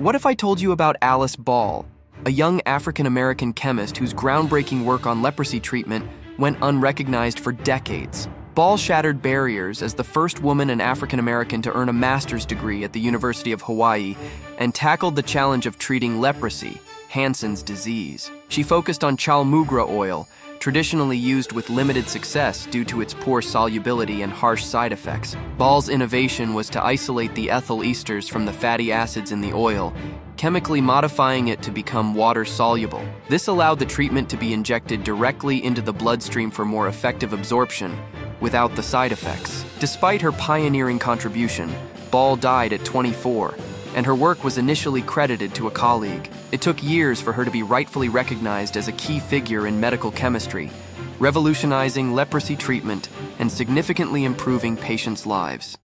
What if I told you about Alice Ball, a young African-American chemist whose groundbreaking work on leprosy treatment went unrecognized for decades? Ball shattered barriers as the first woman and African-American to earn a master's degree at the University of Hawaii and tackled the challenge of treating leprosy, Hansen's disease. She focused on chaulmoogra oil, traditionally used with limited success due to its poor solubility and harsh side effects. Ball's innovation was to isolate the ethyl esters from the fatty acids in the oil, chemically modifying it to become water-soluble. This allowed the treatment to be injected directly into the bloodstream for more effective absorption, without the side effects. Despite her pioneering contribution, Ball died at 24, and her work was initially credited to a colleague. It took years for her to be rightfully recognized as a key figure in medical chemistry, revolutionizing leprosy treatment and significantly improving patients' lives.